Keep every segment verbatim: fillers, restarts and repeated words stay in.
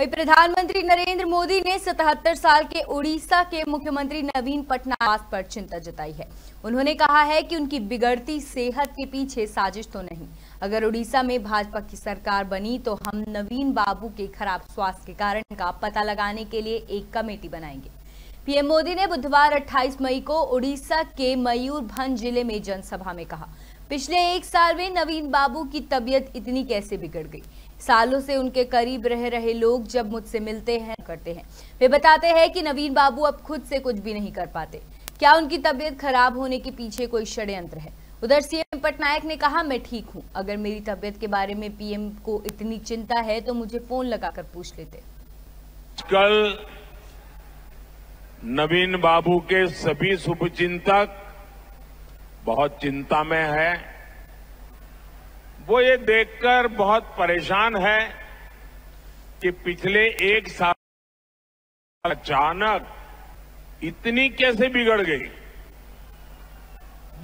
वही प्रधानमंत्री नरेंद्र मोदी ने सतहत्तर साल के ओडिशा के मुख्यमंत्री नवीन पटनायक पर चिंता जताई है। उन्होंने कहा है कि उनकी बिगड़ती सेहत के पीछे साजिश तो नहीं, अगर उड़ीसा में भाजपा की सरकार बनी तो हम नवीन बाबू के खराब स्वास्थ्य के कारण का पता लगाने के लिए एक कमेटी बनाएंगे। पीएम मोदी ने बुधवार अट्ठाईस मई को उड़ीसा के मयूरभंज जिले में जनसभा में कहा, पिछले एक साल में नवीन बाबू की तबीयत इतनी कैसे बिगड़ गई। सालों से उनके करीब रह रहे लोग जब मुझसे मिलते हैं करते हैं, वे बताते हैं कि नवीन बाबू अब खुद से कुछ भी नहीं कर पाते। क्या उनकी तबीयत खराब होने के पीछे कोई षड्यंत्र है? उधर सीएम पटनायक ने कहा, मैं ठीक हूँ, अगर मेरी तबीयत के बारे में पीएम को इतनी चिंता है तो मुझे फोन लगाकर पूछ लेते। कल नवीन बाबू के सभी शुभचिंतक बहुत चिंता में है। वो ये देखकर बहुत परेशान है कि पिछले एक साल अचानक इतनी कैसे बिगड़ गई।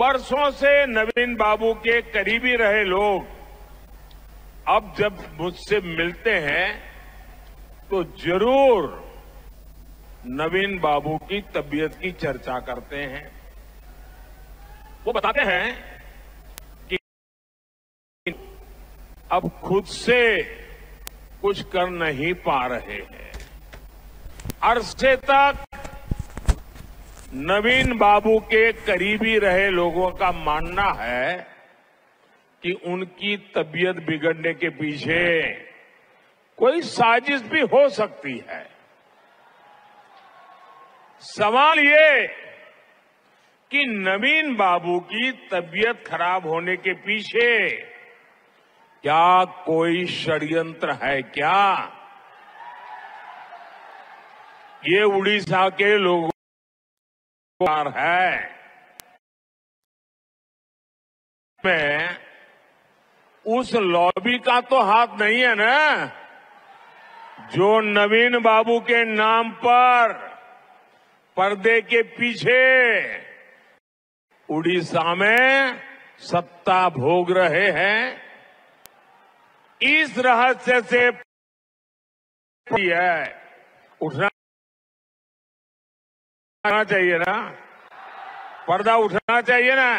बरसों से नवीन बाबू के करीबी रहे लोग अब जब मुझसे मिलते हैं तो जरूर नवीन बाबू की तबीयत की चर्चा करते हैं। वो बताते हैं कि अब खुद से कुछ कर नहीं पा रहे हैं। अरसे तक नवीन बाबू के करीबी रहे लोगों का मानना है कि उनकी तबीयत बिगड़ने के पीछे कोई साजिश भी हो सकती है। सवाल ये कि नवीन बाबू की तबीयत खराब होने के पीछे क्या कोई षड्यंत्र है क्या? ये उड़ीसा के लोगों का विचार है। मैं उस लॉबी का तो हाथ नहीं है ना जो नवीन बाबू के नाम पर पर्दे के पीछे उड़ीसा में सत्ता भोग रहे हैं। इस रहस्य से है उठना चाहिए ना, पर्दा उठना चाहिए ना,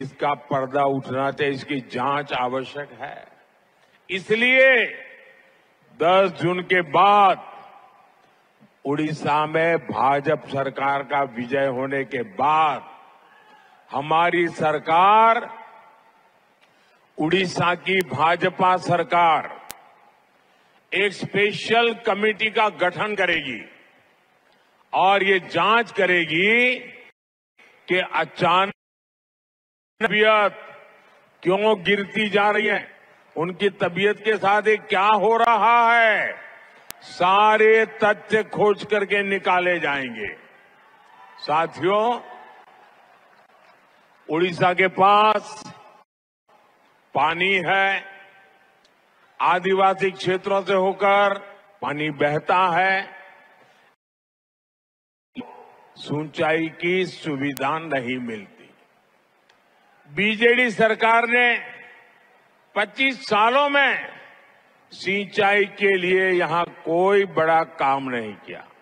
इसका पर्दा उठना चाहिए, इसकी जांच आवश्यक है। इसलिए दस जून के बाद उड़ीसा में भाजपा सरकार का विजय होने के बाद हमारी सरकार उड़ीसा की भाजपा सरकार एक स्पेशल कमेटी का गठन करेगी और ये जांच करेगी कि अचानक तबीयत क्यों गिरती जा रही है, उनकी तबीयत के साथ ये क्या हो रहा है, सारे तथ्य खोज करके निकाले जाएंगे। साथियों, उड़ीसा के पास पानी है, आदिवासी क्षेत्रों से होकर पानी बहता है, सिंचाई की सुविधा नहीं मिलती। बीजेडी सरकार ने पच्चीस सालों में सिंचाई के लिए यहां कोई बड़ा काम नहीं किया।